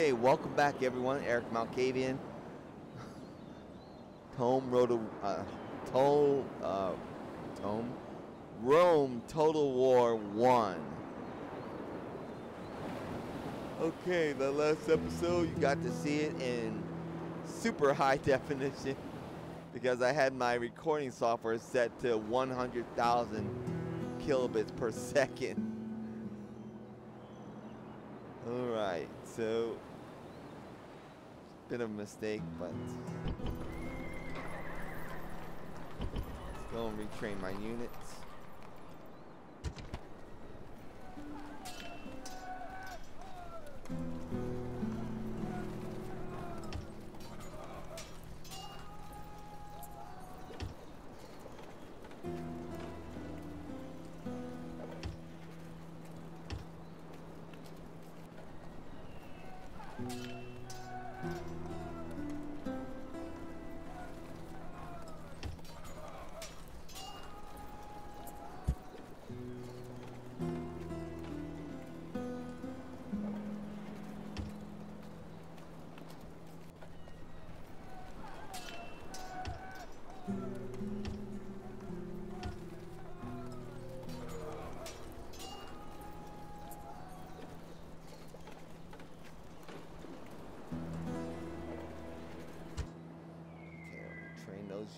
Hey, welcome back everyone, Erik Malkavian. Rome Total War 1. Okay, the last episode you got to see it in super high definition because I had my recording software set to 100,000 kilobits per second. Alright, so it's a bit of a mistake, but let's go and retrain my units.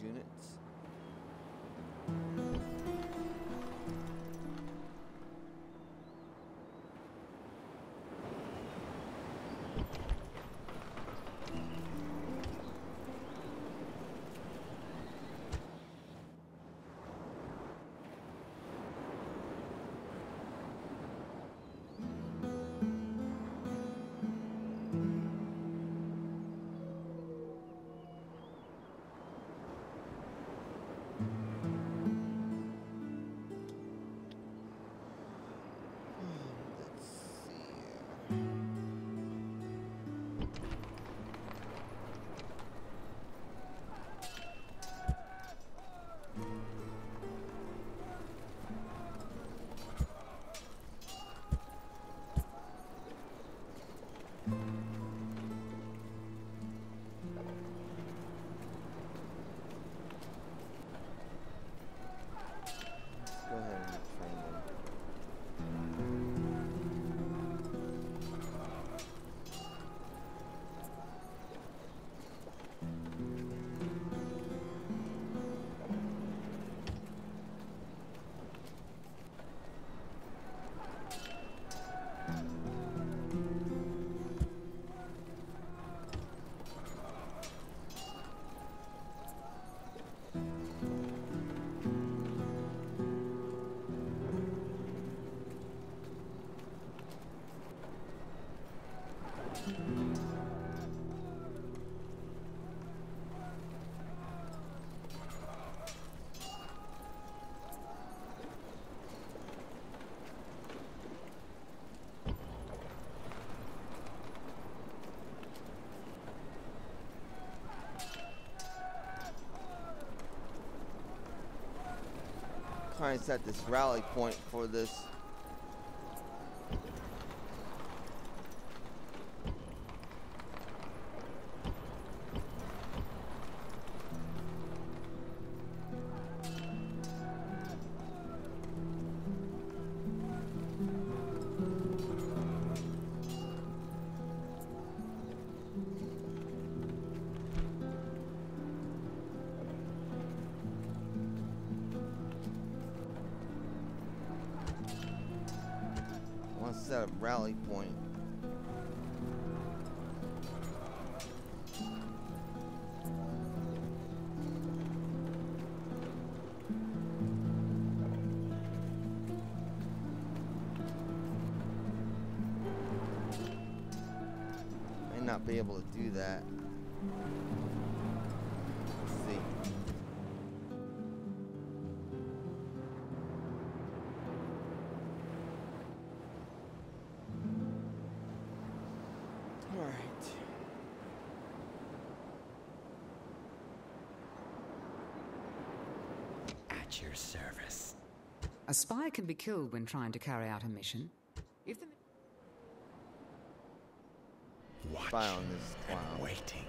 Units. Trying to set this rally point for this set up rally point. May not be able to do that. Your service. A spy can be killed when trying to carry out a mission. If the spy on this clown. I'm waiting.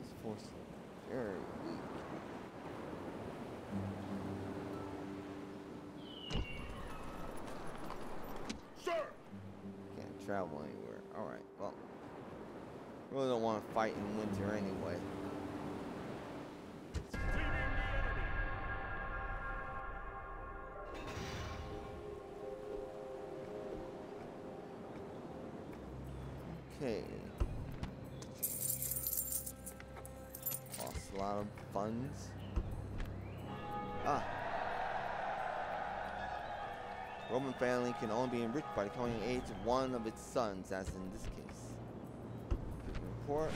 This force is very weak. Sir! Can't travel anywhere. Alright, well. Really don't want to fight in winter anyway. Lost a lot of funds. Ah. Roman family can only be enriched by the coming age of one of its sons, as in this case. Report.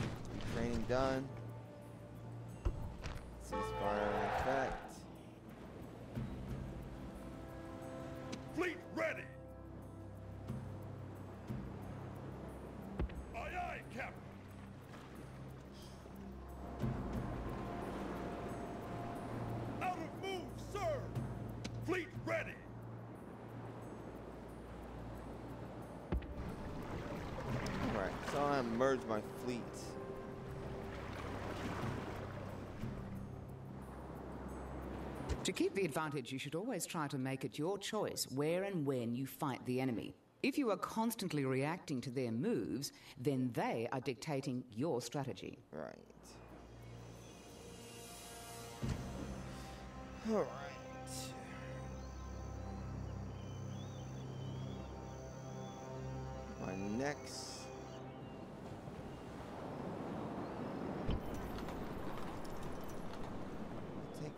Training done. Ceasefire effect. Fleet ready. Merge my fleet. To keep the advantage, you should always try to make it your choice where and when you fight the enemy. If you are constantly reacting to their moves, then they are dictating your strategy. Right. All right. My next...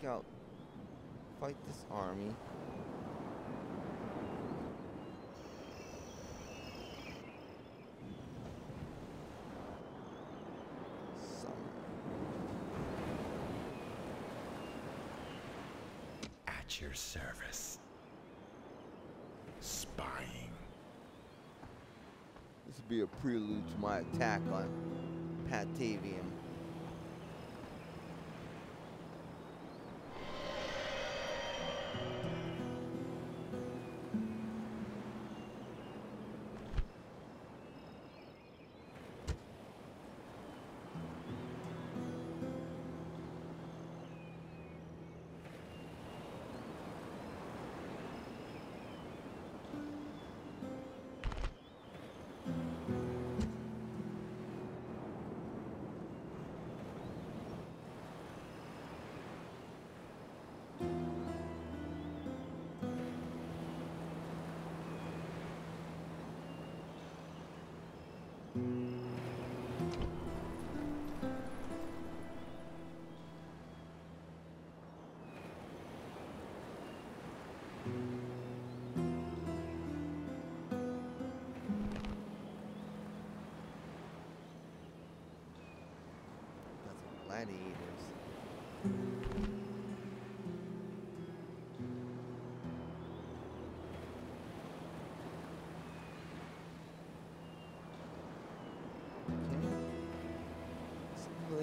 out, fight this army. Summer. At your service. Spying. This would be a prelude to my attack on Patavium.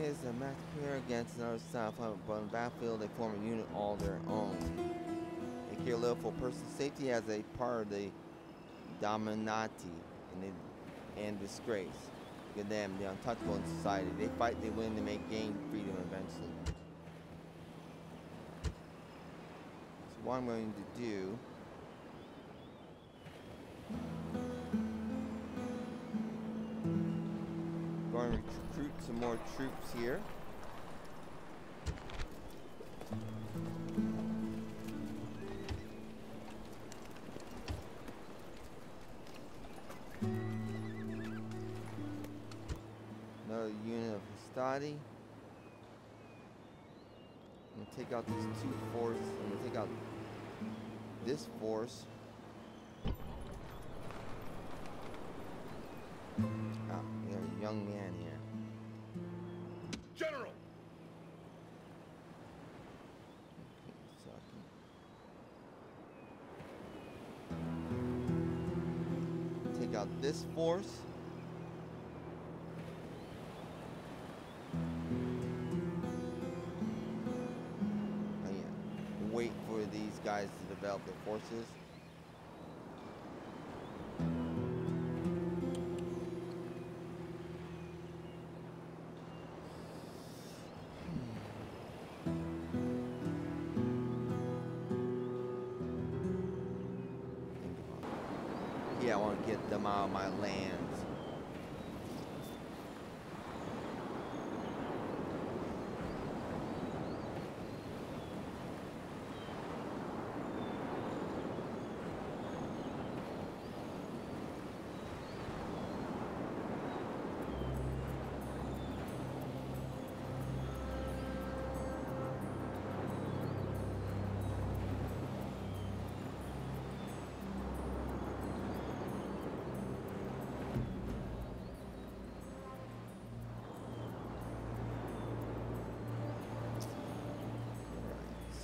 As a match pair against another style on the battlefield, they form a unit all their own. They care little for personal safety as a part of the dominati and disgrace. Good damn, they're untouchable in society. They fight, they win, they may gain freedom eventually. So what I'm going to do. I'm going to recruit some more troops here. Another unit of Hastati. I'm going to take out these two forces. I'm going to take out this force. Young man here. General. Take out this force. Oh yeah. Way for these guys to develop their forces. Yeah, I want to get them out of my lands.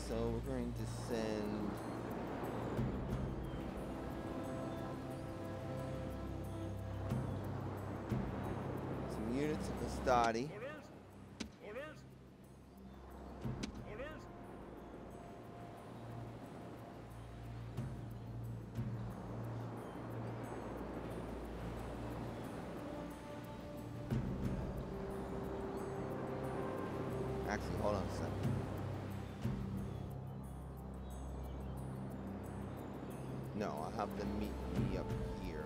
So we're going to send some units to Castati. Actually, hold on a second. No, I'll have them meet me up here.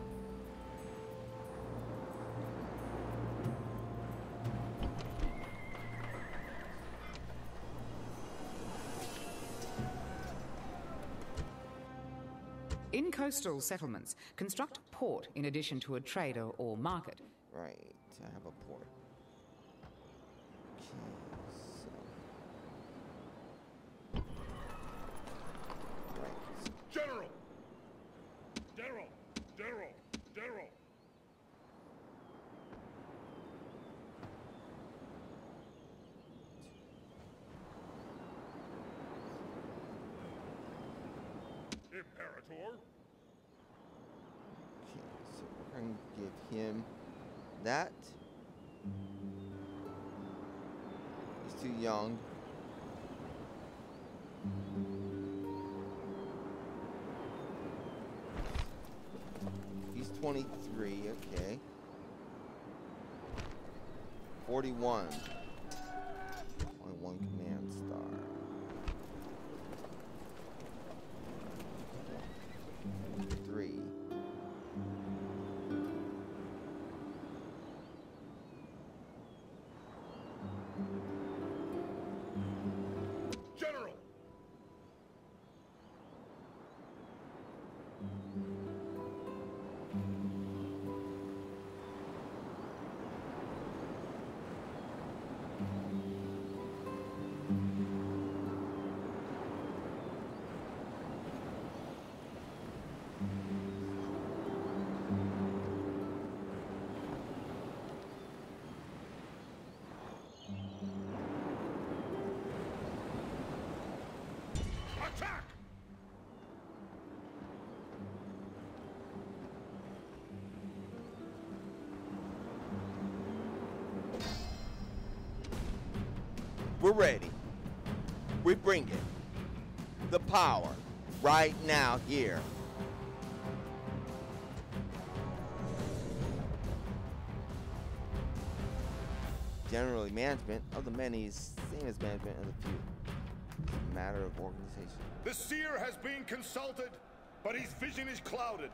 In coastal settlements, construct a port in addition to a trader or market. Right, I have a port. Okay. General! Imperator! Okay, so we're going to give him that. He's too young. He's 23, okay. 41. Only one command star. 3. We're ready. We bring it. The power. Right now, here. Generally, management of the many is same as management of the few. It's a matter of organization. The seer has been consulted, but his vision is clouded.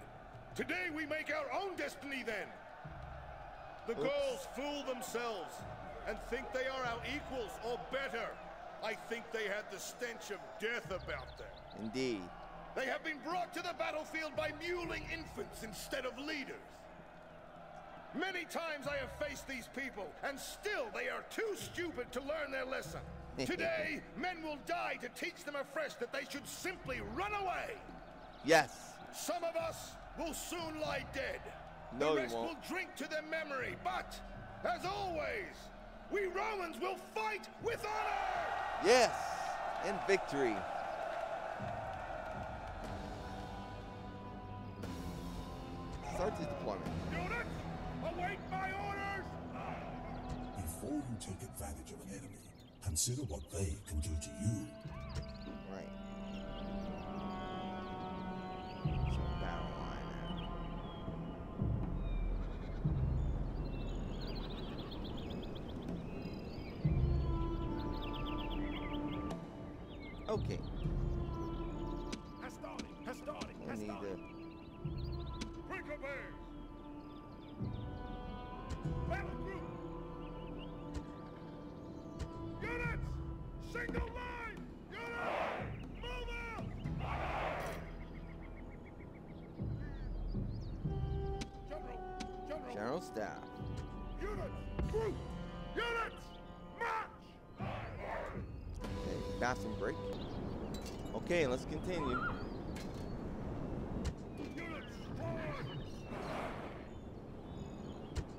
Today we make our own destiny then. The girls fool themselves and think they are our equals, or better. I think they had the stench of death about them. Indeed. They have been brought to the battlefield by mewling infants instead of leaders. Many times I have faced these people, and still they are too stupid to learn their lesson. Today, men will die to teach them afresh that they should simply run away. Yes. Some of us will soon lie dead. No, the rest will drink to their memory, but, as always, we Romans will fight with honor! Yes, in victory. Start the deployment. Units, await my orders! Before you take advantage of an enemy, consider what they can do to you. Right. Okay. I need quick away. Battle group. Units. Single line. Units. Move out. General. General staff. Units. Group. Units. March. Okay. Bathroom break. Okay, let's continue.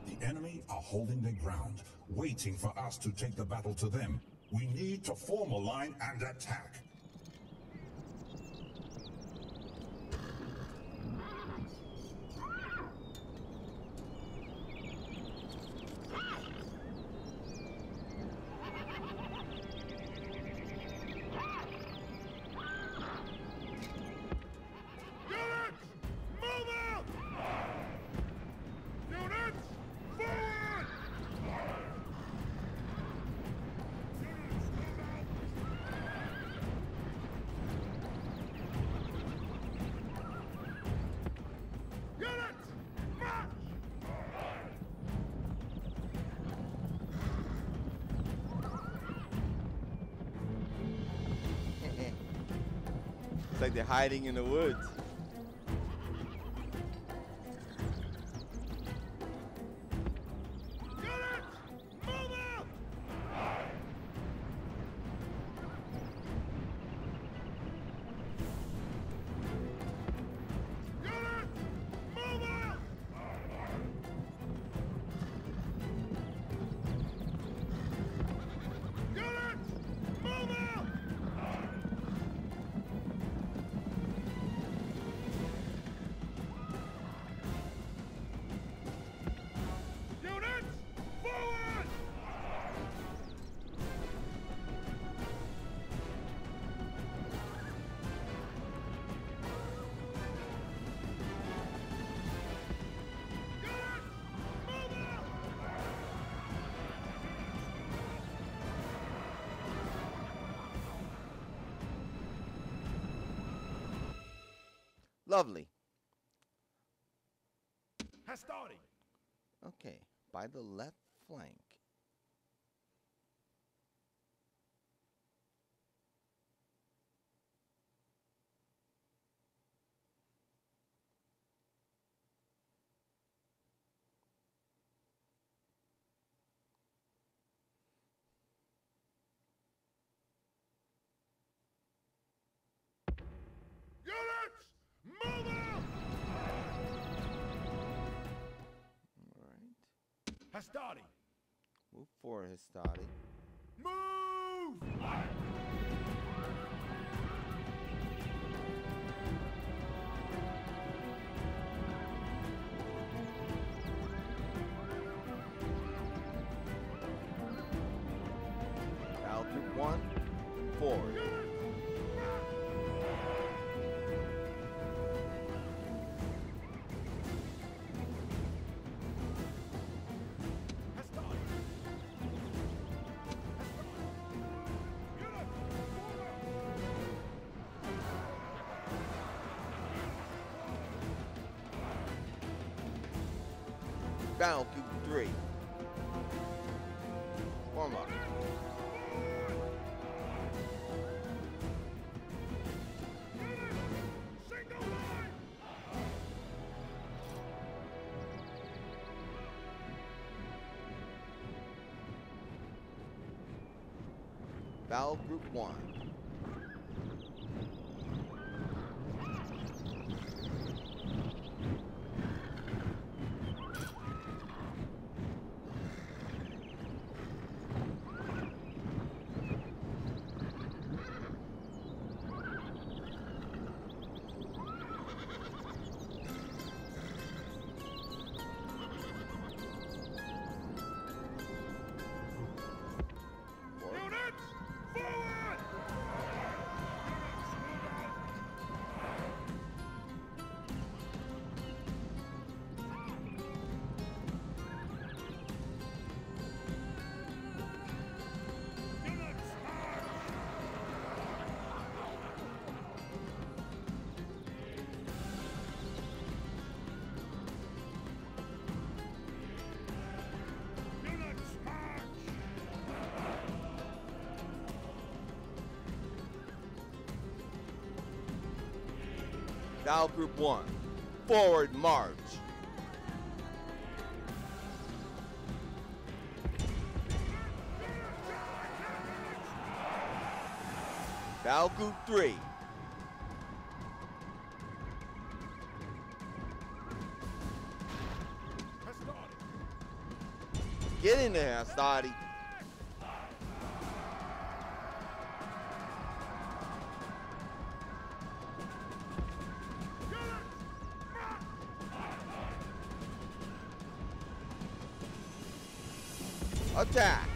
The enemy are holding their ground, waiting for us to take the battle to them. We need to form a line and attack. Like they're hiding in the woods. Lovely. Okay, by the left flank. Hastati! Move forward, Hastati. Move! Out to 1, forward. Battle Cube 3. Form up. Battle Group 1. Forward! Battle Group 1, forward march. Battle Group 3. Get in there, Astadi. Attack.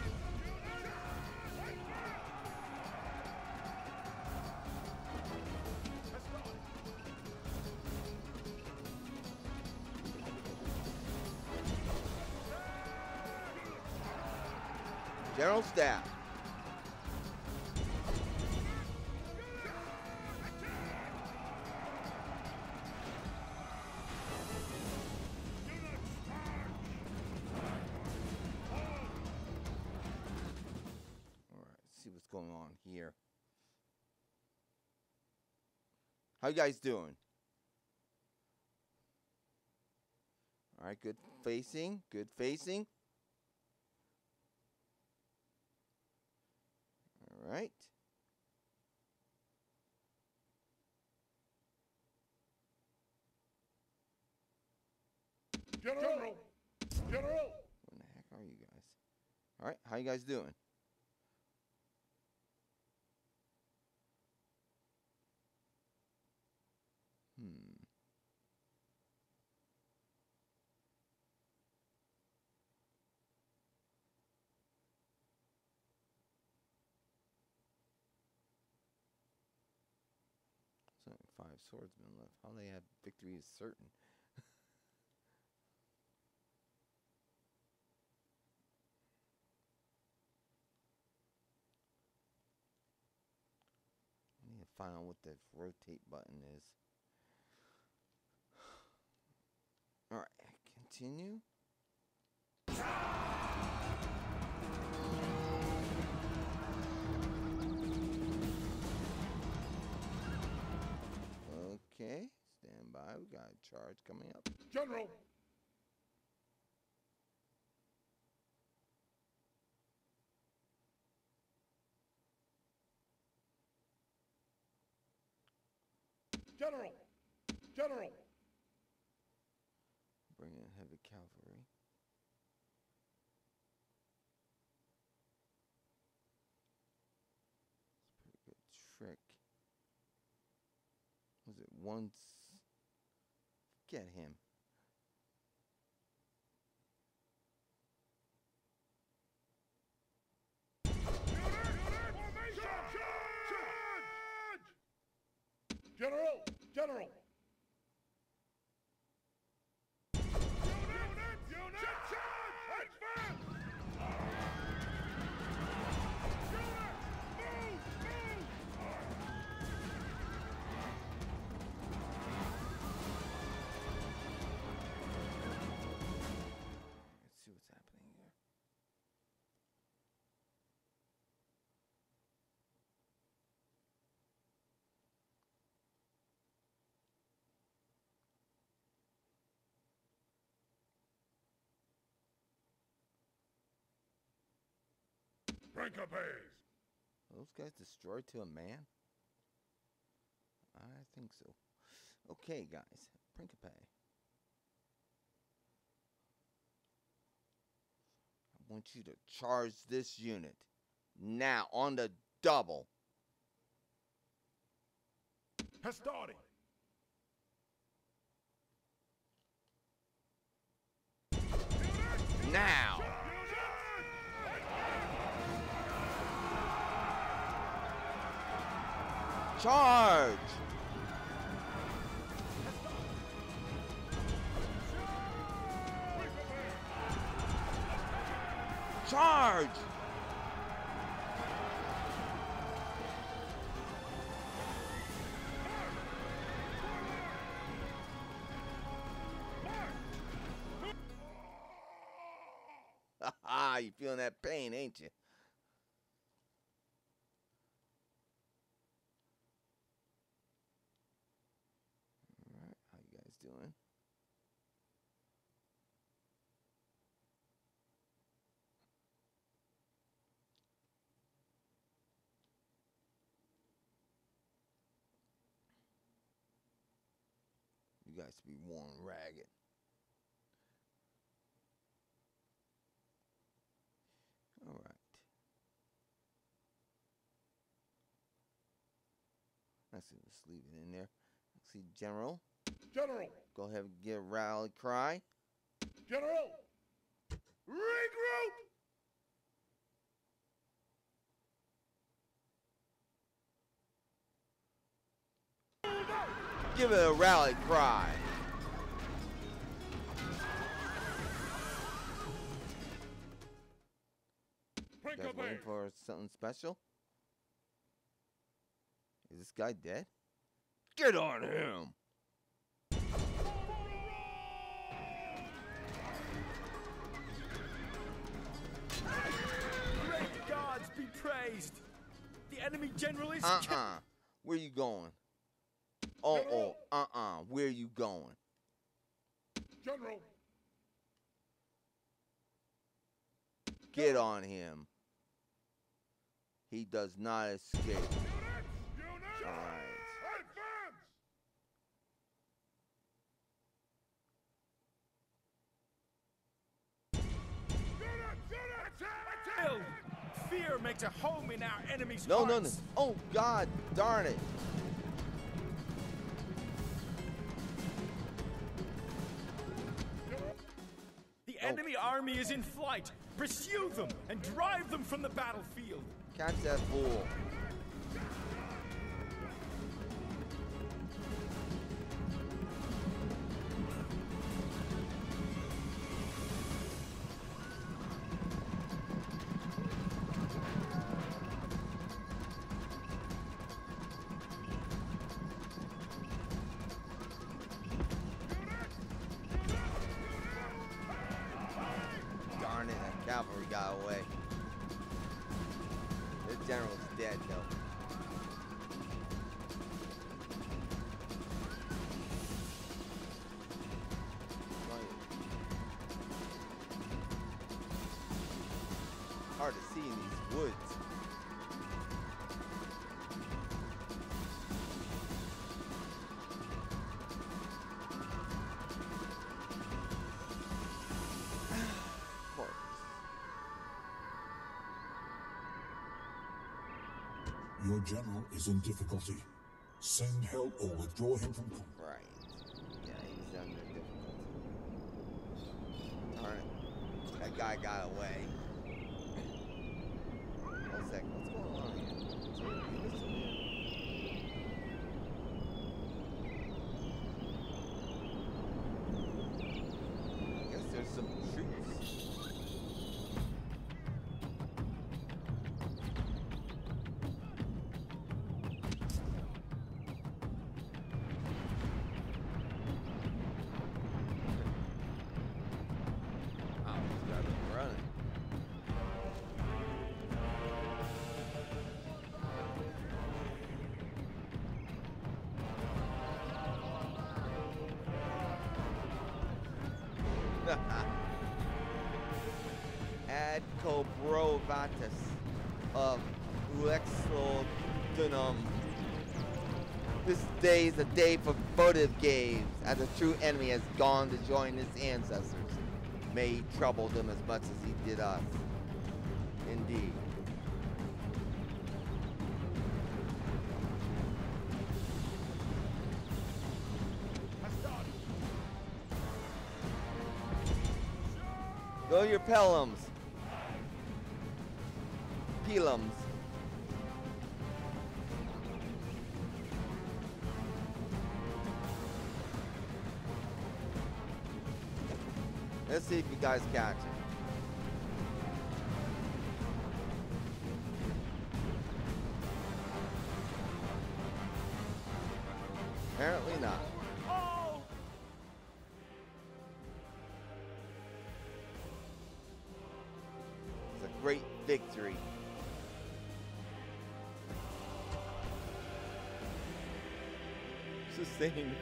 General Staff. All right, let's see what's going on here. How you guys doing? All right, good facing, good facing. Right. General. General. What the heck are you guys? All right, how you guys doing? Five swordsmen left. How they had victory is certain. I need to find out what the rotate button is. All right, continue. Okay, stand by. We got a charge coming up. General! General! General! Bring in heavy cavalry. That's a pretty good trick. Was it once? Get him. General! General! Those guys destroyed to a man? I think so. Okay, guys. Principe. I want you to charge this unit. Now, on the double. Hastati. Now. Charge! Charge! You feeling that pain, ain't you? doing. You guys should be worn ragged. All right. I see, just leave it in there. I see, General. General. Go ahead and give a rally cry. General. Regroup. Give it a rally cry. Guys waiting for something special? Is this guy dead? Get on him! Great gods be praised! The enemy general is Where you going? Where are you going? General! Get on him. He does not escape. Units! All right. Advance! Units! Fear makes a home in our enemy's hearts. No. Oh, God darn it. Enemy army is in flight. Pursue them and drive them from the battlefield. Catch that bull. Cavalry got away. The general's dead though. Hard to see in these woods. Your general is in difficulty. Send help or withdraw him from court. Right. Yeah, he's under difficulty. Alright. That guy got away. One second, what's going on here? I guess there's some troops. Ad Cobrovatus of Uexlodunum. This day is a day for furtive games, as the true enemy has gone to join his ancestors. May he trouble them as much as he did us. Indeed. Go your pelums. Pelums. Let's see if you guys catch it. Apparently not. Great victory. sustained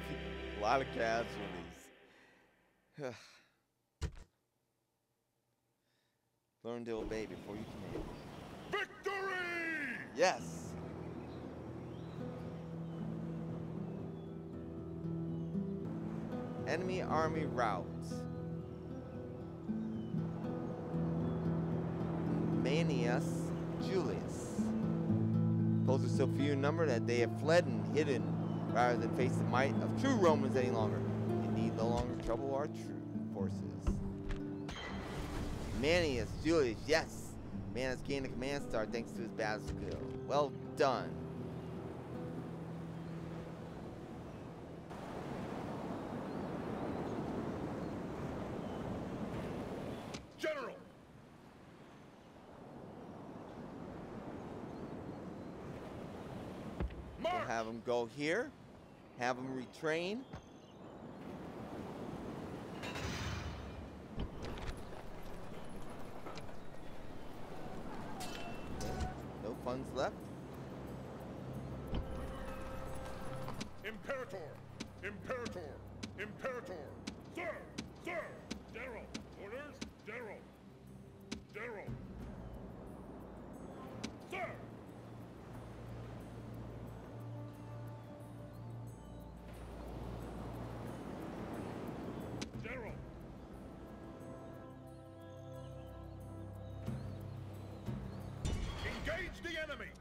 a lot of casualties. Learn to obey before you command. Victory! Yes! Enemy army routes. Manius Julius. Those are so few in number that they have fled and hidden rather than face the might of true Romans any longer. Indeed, no longer trouble our true forces. Manius Julius, yes! Man has gained a command star thanks to his battle skill. Well done. Have them go here, have them retrain. No funds left. Imperator, Imperator, Imperator. Sir, sir, General, orders, General, General. Sir.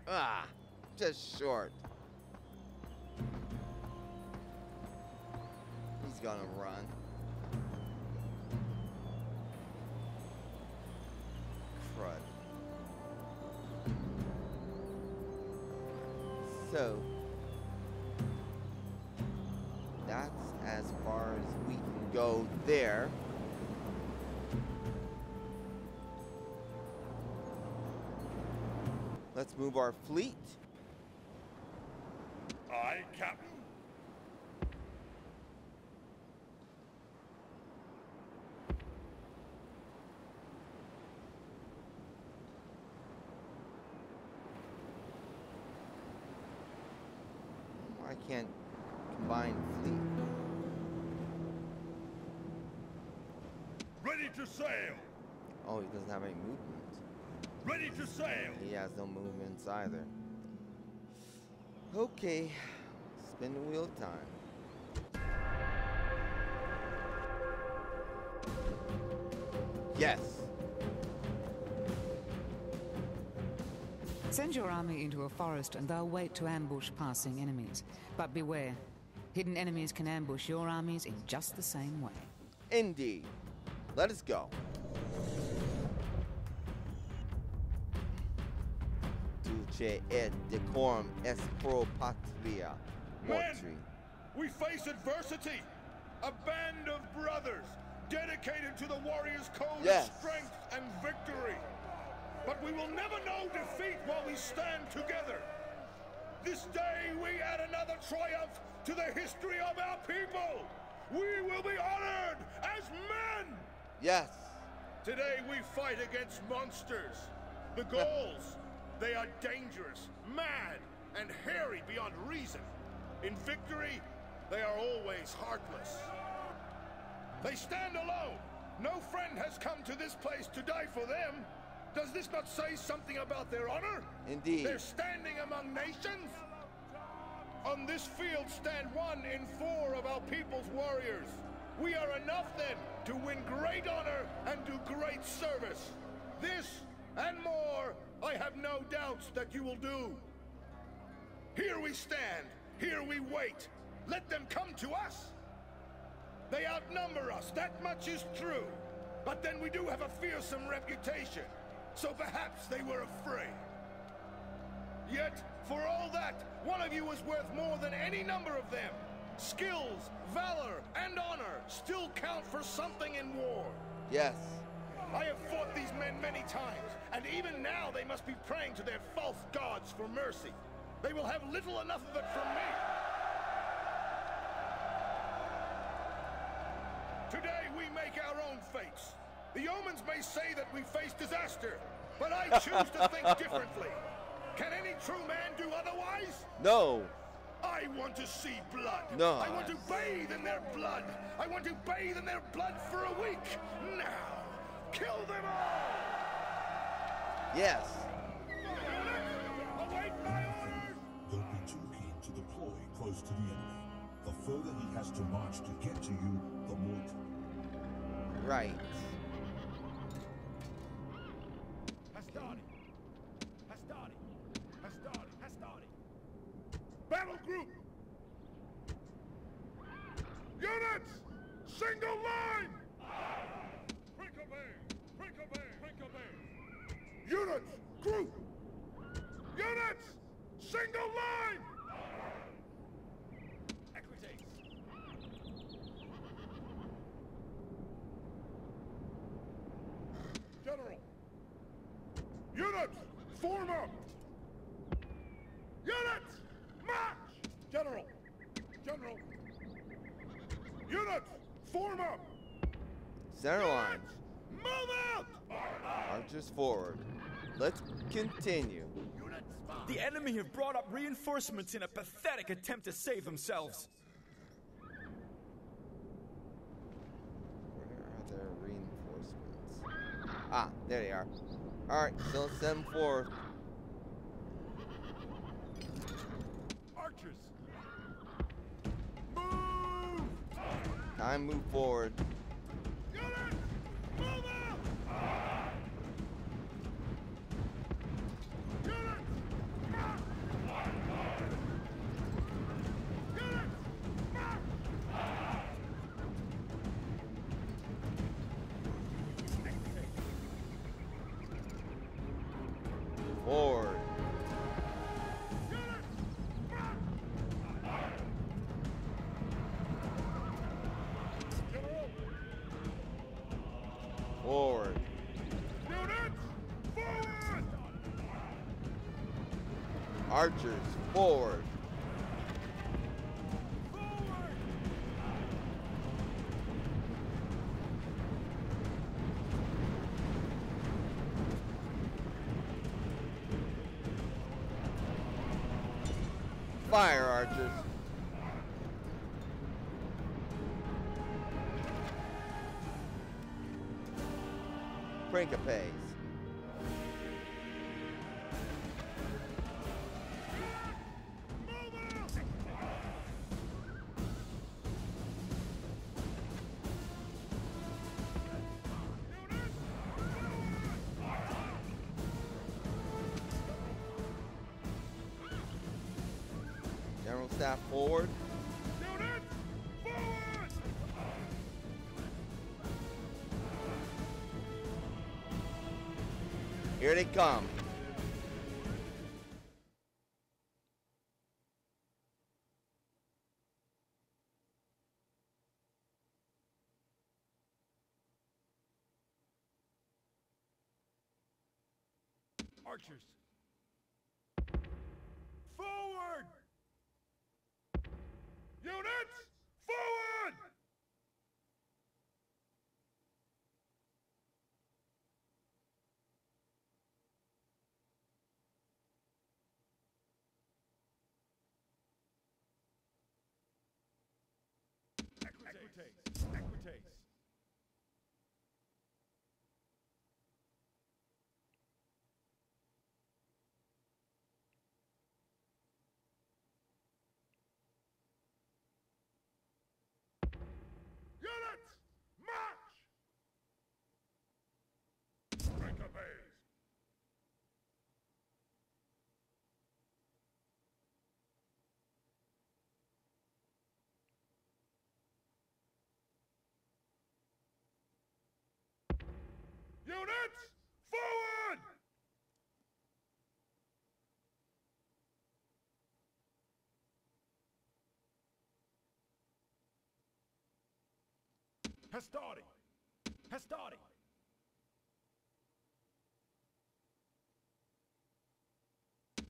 Ah, just short. He's gonna run. Crud. So, that's as far as we can go there. Let's move our fleet. Aye, Captain. I can't combine fleet. Ready to sail. Oh, he doesn't have any movement. Ready to sail! He has no movements either. Okay, spin the wheel of time. Yes! Send your army into a forest and they'll wait to ambush passing enemies. But beware, hidden enemies can ambush your armies in just the same way. Indeed. Let us go. Et decorum est pro patria mortri. We face adversity. A band of brothers dedicated to the warrior's code of strength and victory. But we will never know defeat while we stand together. This day we add another triumph to the history of our people. We will be honored as men. Yes. Today we fight against monsters. The Gauls. They are dangerous, mad, and hairy beyond reason. In victory, they are always heartless. They stand alone. No friend has come to this place to die for them. Does this not say something about their honor? Indeed. They're standing among nations. On this field stand 1 in 4 of our people's warriors. We are enough then to win great honor and do great service. This and more, I have no doubts that you will do. Here we stand, here we wait. Let them come to us. They outnumber us, that much is true. But then we do have a fearsome reputation, so perhaps they were afraid. Yet, for all that, one of you is worth more than any number of them. Skills, valor, and honor still count for something in war. Yes. I have fought these men many times, and even now they must be praying to their false gods for mercy. They will have little enough of it from me. Today we make our own fates. The omens may say that we face disaster, but I choose to think differently. Can any true man do otherwise? No. I want to see blood. No. I want to bathe in their blood. I want to bathe in their blood for a week. Now, kill them all. Yes. Await my orders. You'll be too late to deploy close to the enemy. The further he has to march to get to you, the more. Right. Hastari. Battle group! Units! Single line! Prick-a-bear! Units! Group! Units! Single line! Equites! General! Units! Form up! Units! March! General! General! Units! Form up! Center lines! Move out! Marches forward. Let's continue. Units, the enemy have brought up reinforcements in a pathetic attempt to save themselves. Where are their reinforcements? Ah, there they are. Alright, so let's send them forward. Archers! Move! Time move forward. Units! Move out! Units! March! Units! March! Forward. Forward. Units, forward! Archers, forward. Forward! Fire, archers. Principes. General staff forward. Here they come. Archers. Forward! Units, forward! Equites. Units, march! Break-a-bays. Units, forward! Hastari! Hastari!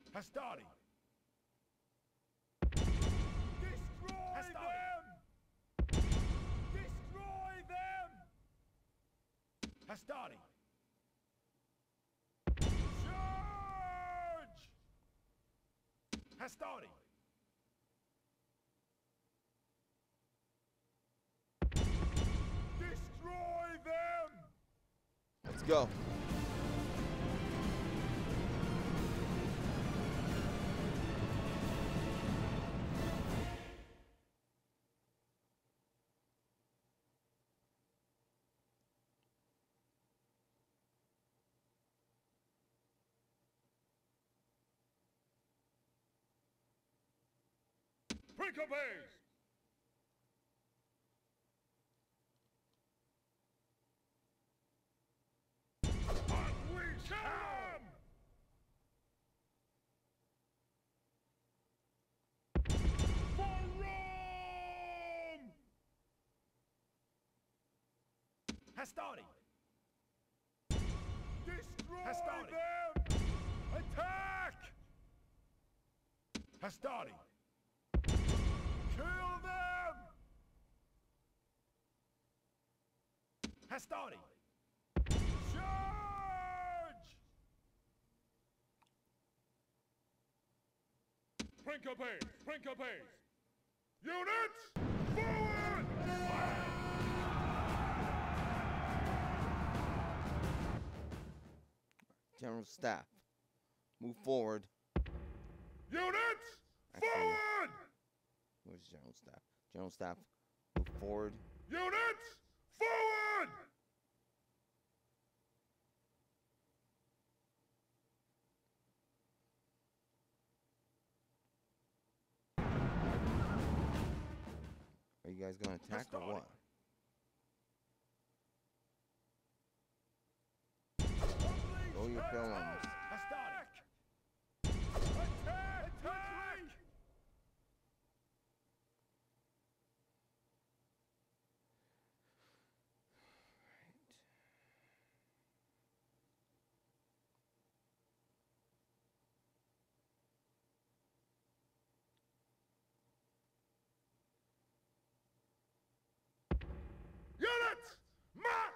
Destroy them! Hastari! Charge! Hastari! go. Break a base! Hastari! Destroy Hastari. Them! Attack! Hastari! Kill them! Hastari! Charge! Principes! Principes! Units! Forward! Fire! General Staff, move forward. Units, forward! Where's General Staff? General Staff, move forward. Units, forward! Are you guys going to attack or what? Oh, you're killing us. Attack! Attack! Attack! Right. Units! March!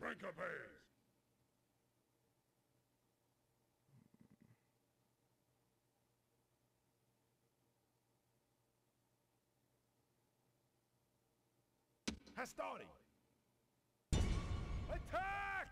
Principes! Hastari! Attack!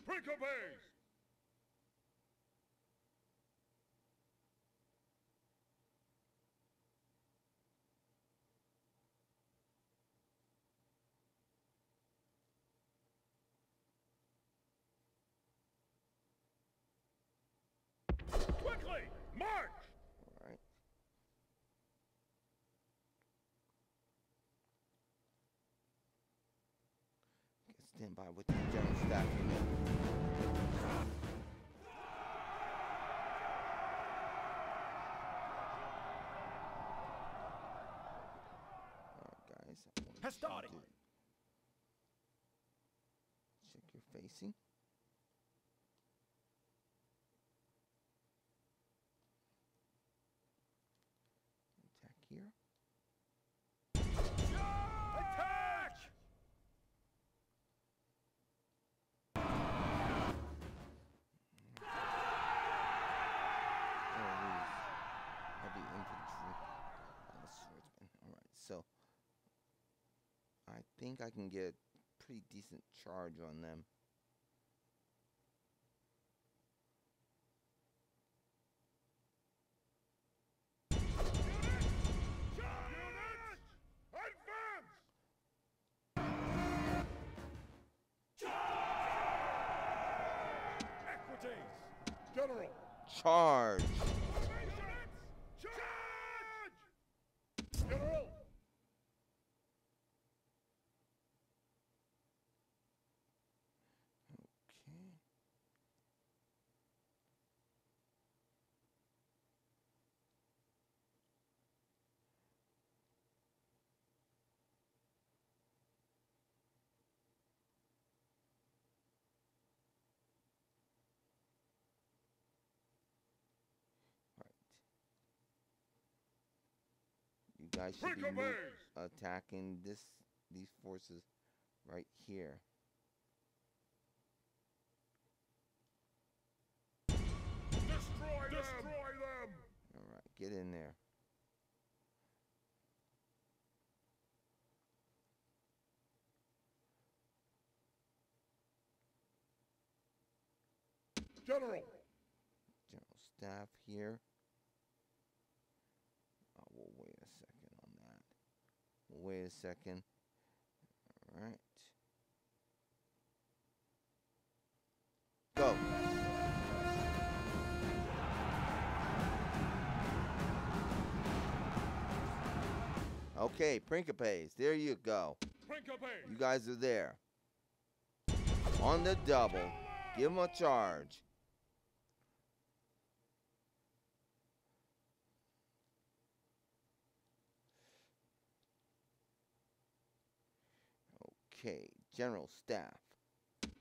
Principes! Quickly, march! All right. Stand by with the General Staff unit. Alright guys, I want to check your facing. Here. Attack! Heavy infantry. Swordsman. Alright, so I think I can get a pretty decent charge on them. General, charge! Charge! General! Okay. guys should be attacking these forces right here. Destroy them! All right, get in there. General staff here. Oh, we'll wait a second on that. We'll wait a second. All right. Go. Okay, Principes, there you go. Principes. You guys are there. On the double. Give them a charge. Okay, General Staff.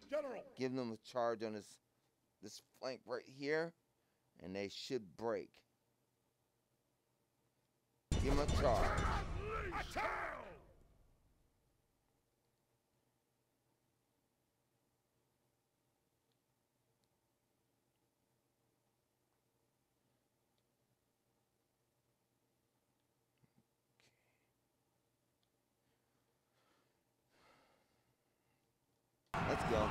General. Give them a charge on this flank right here, and they should break. Give them a charge. Attack! Okay. Let's go.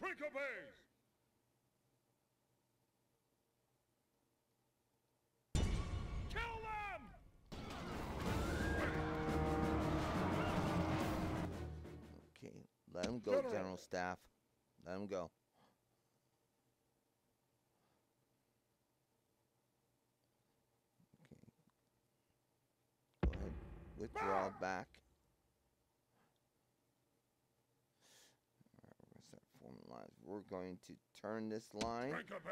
Principes! Kill them! Okay, let them go, General Staff. Let them go. Okay. Go ahead. Withdraw back. Lines. We're going to turn this line. Principes.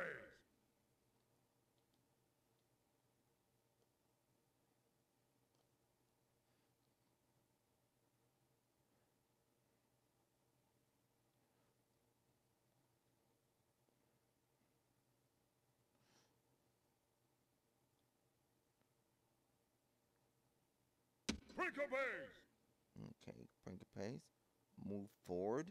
Principes. Okay, Principes. Move forward.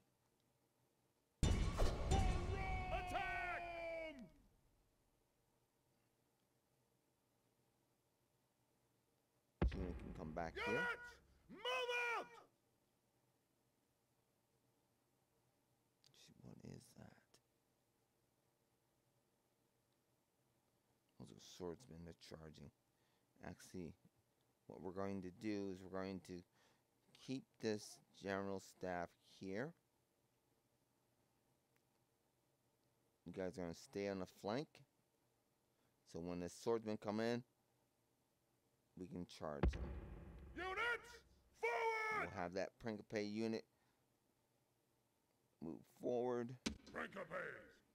We can come back Get here. It! Move out! What is that? Those are swordsmen. They're charging. Actually, what we're going to do is we're going to keep this General Staff here. You guys are going to stay on the flank. So when the swordsmen come in, we can charge them. Units, forward! We'll have that Principe unit move forward. Principes!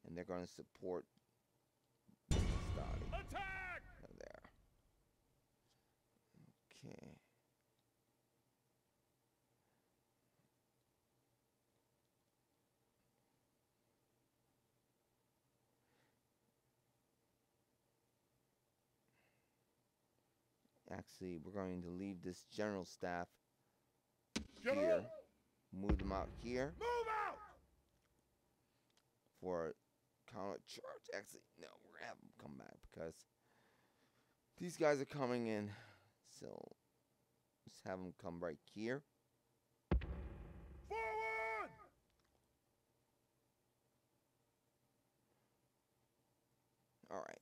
And they're going to support Stadi. Attack! They're there. Okay. Actually, we're going to leave this General Staff here. Move them out here. Move out! For a counter charge. Actually, no, we're going to have them come back because these guys are coming in. So, let's have them come right here. Forward! Alright.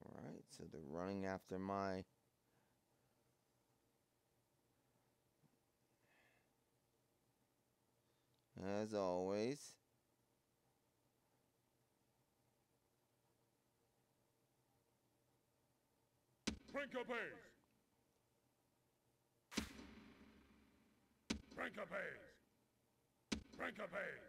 Alright, so they're running after my... As always. Principes! Principes! Principes!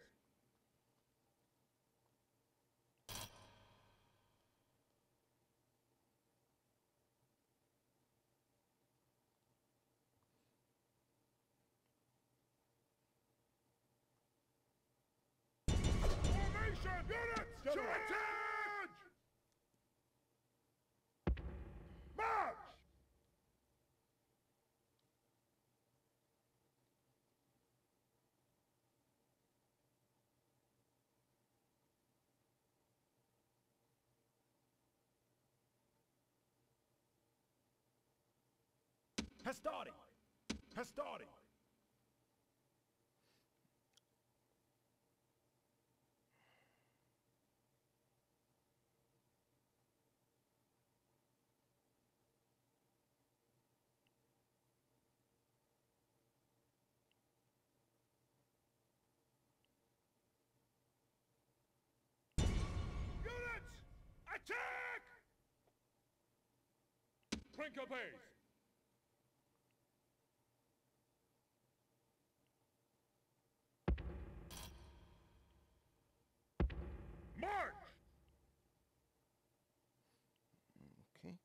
Formation! Units! To attack! March! Pestari! Pestari! Units! Attack! Principes! March! Okay.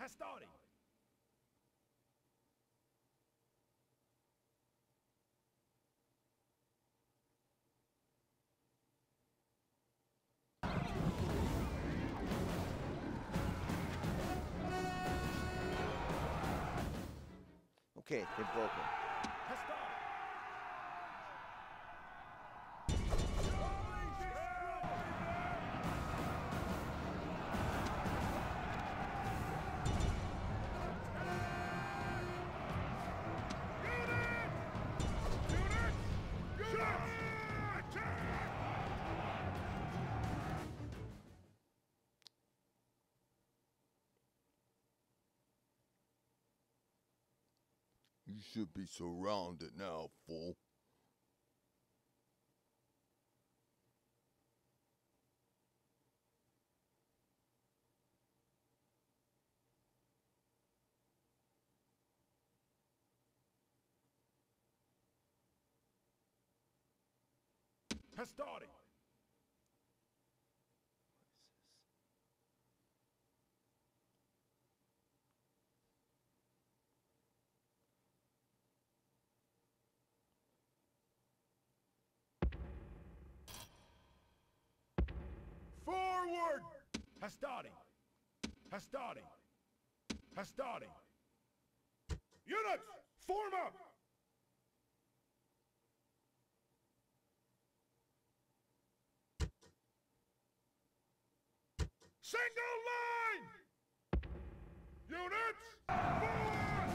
Hastari! Okay, they broke him. You should be surrounded now, fool. Hastari! Forward! Hastari! Hastari! Hastari! Units! Form up! Single line! Units! Forward!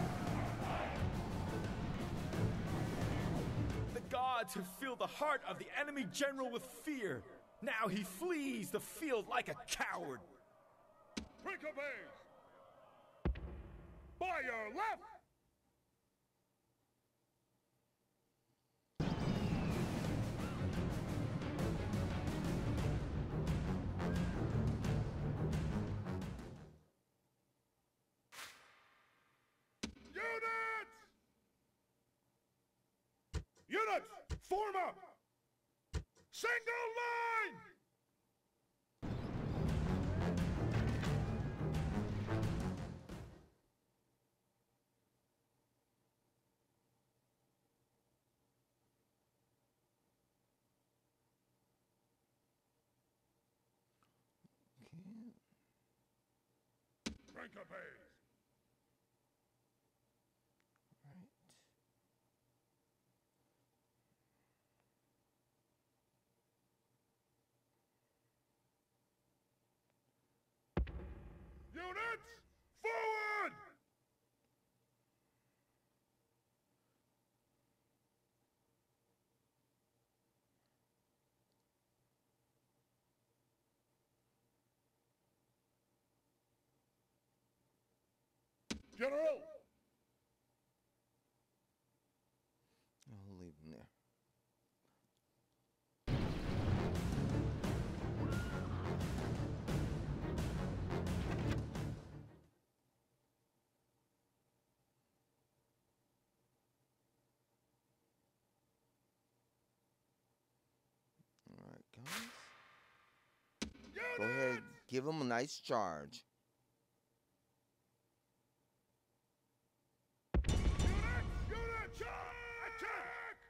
The gods have filled the heart of the enemy general with fear. Now he flees the field like a coward. Principes! By your left! Units! Units! Form up! Single line! Frank obeys. Units, forward! General! I'll leave him there. Go ahead, give him a nice charge. Unit, charge! Attack!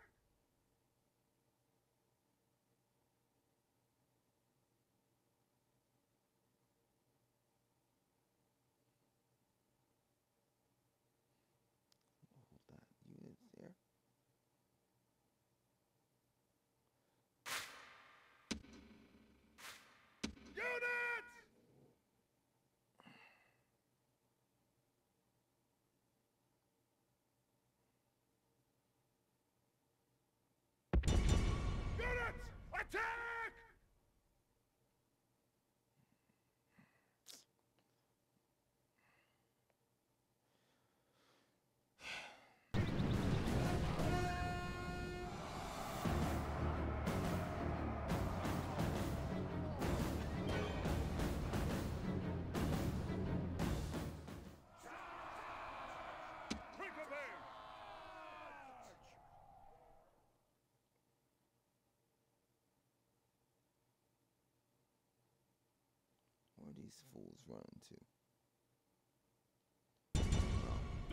Hold that unit there. Units! Units! Attack! These fools running to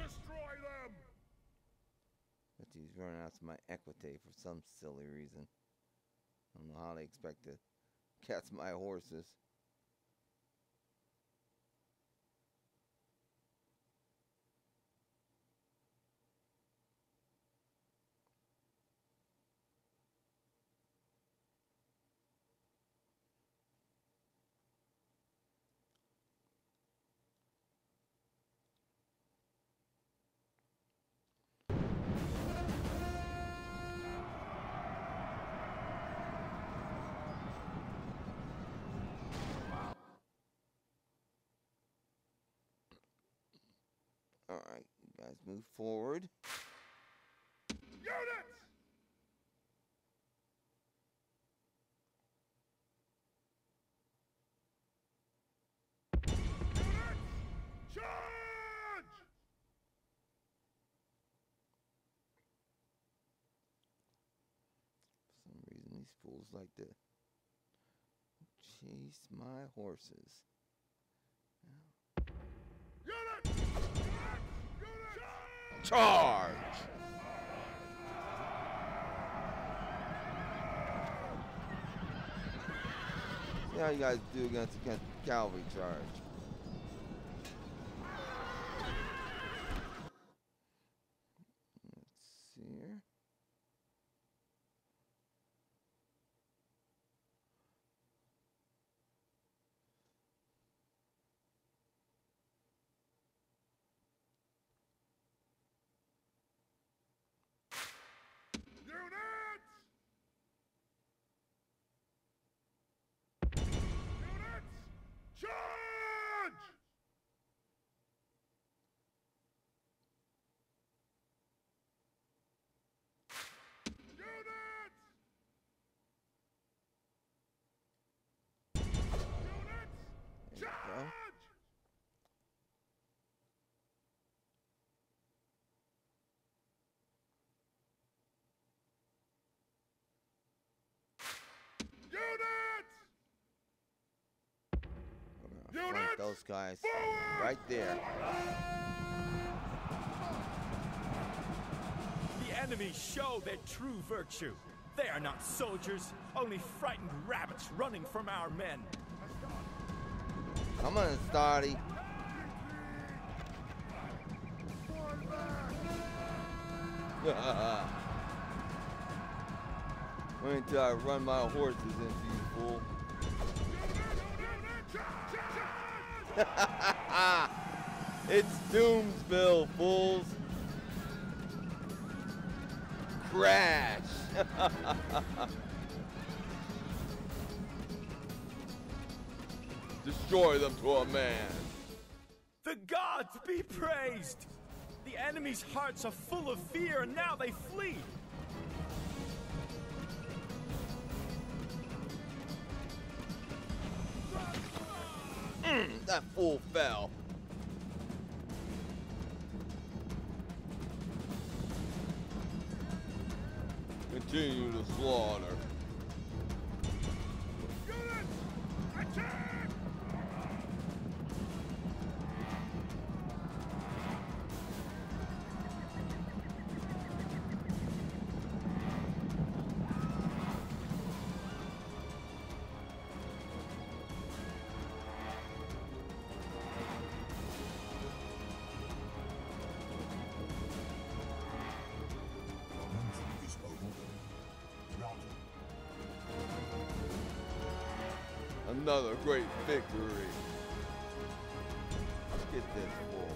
destroy them. But he's running out to my equity for some silly reason. I don't know how they expect to catch my horses. Alright, you guys move forward. Units! Units! Charge! For some reason, these fools like to chase my horses. Yeah. Units! Charge! See how you guys do against the cavalry charge. Let's see here. Units! Units! Charge! Units, those guys forward! Right there. The enemy show their true virtue. They are not soldiers, only frightened rabbits running from our men. Come on, Stardy. Wait until I run my horses into you, fool. It's Doomsville, fools. Crash. Destroy them to a man. The gods be praised. The enemy's hearts are full of fear, and now they flee. That fool fell. Continue to slaughter. Units, attack! Another great victory. Let's get this fool.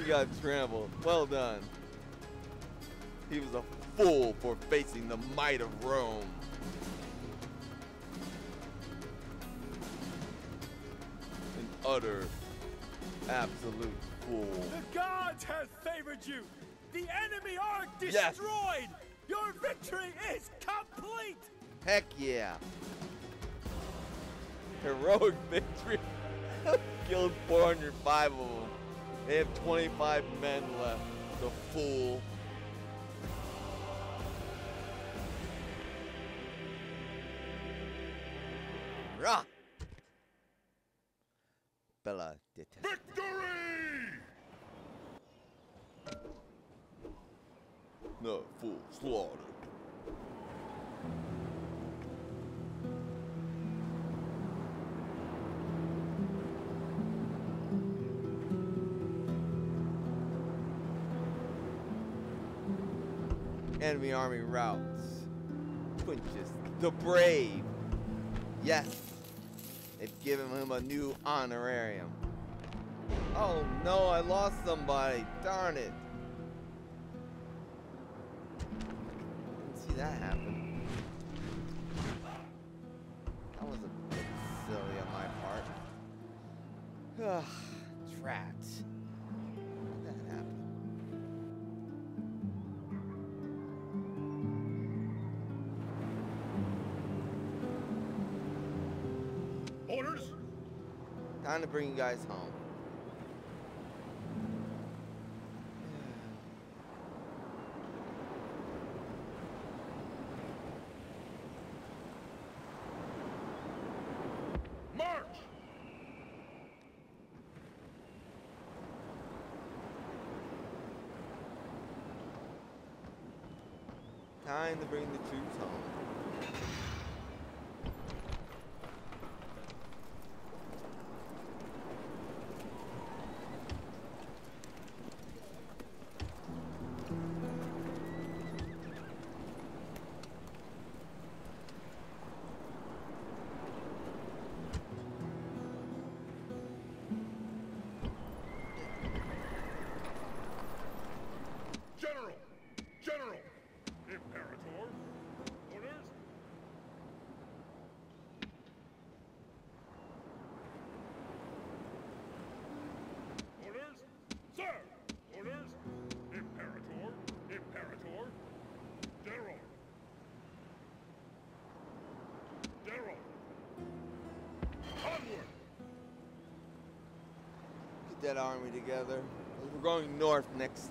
He got trampled. Well done. He was a fool for facing the might of Rome. Utter absolute fool. The gods have favored you. The enemy are destroyed. Yes. Your victory is complete. Heck yeah. Heroic victory. Killed 405 of them. They have 25 men left. The fool. Rah! Bella detest. Victory! No fool slaughtered. Enemy army routes. Quinches the brave. Yes. They've given him a new honorarium. Oh no, I lost somebody. Darn it. Didn't see that happen. That was a bit silly on my part. Ugh, trapped. How'd that happen? Orders! Time to bring you guys home. March! Time to bring the troops home. General! Imperator! Orders! that army together. We're going north next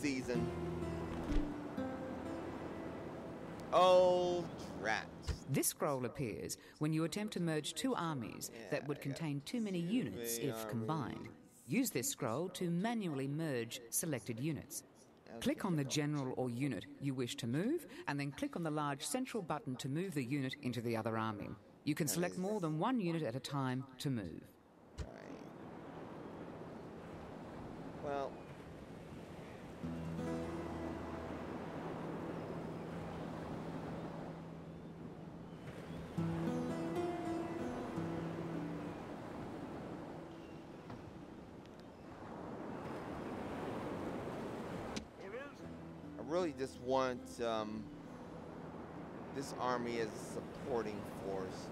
season. Old rats. This scroll appears when you attempt to merge two armies that would contain too many units if combined. Use this scroll to manually merge selected units. Click on the general or unit you wish to move, and then click on the large central button to move the unit into the other army. You can select more than one unit at a time to move. Right. Well, I really just want this army as a supporting force.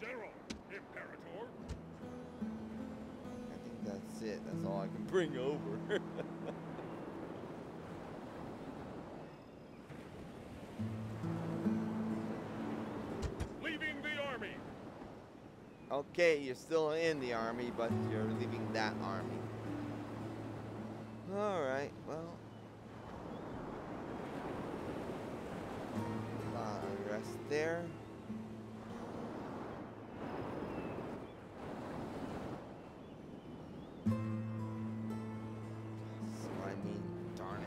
General, Imperator. I think that's it. That's all I can bring over. Leaving the army. Okay, you're still in the army, but you're leaving that army. All right. Well. Rest there. That's what I mean, darn it.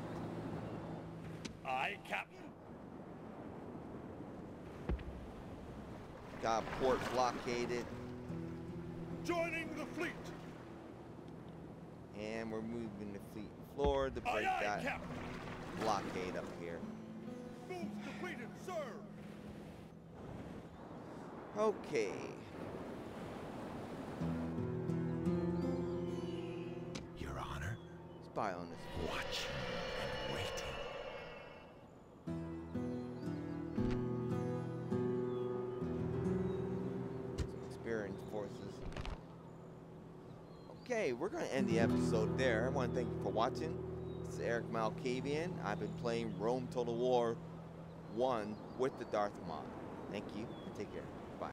Aye, Captain. Got port blockaded. Joining the fleet. And we're moving the fleet forward to break that Captain. Blockade up here. Move completed, sir. Okay. Your Honor. Spy on this. Watch and waiting. Some experienced forces. Okay, we're going to end the episode there. I want to thank you for watching. This is Erik Malkavian. I've been playing Rome Total War 1 with the Darth Mod. Thank you and take care.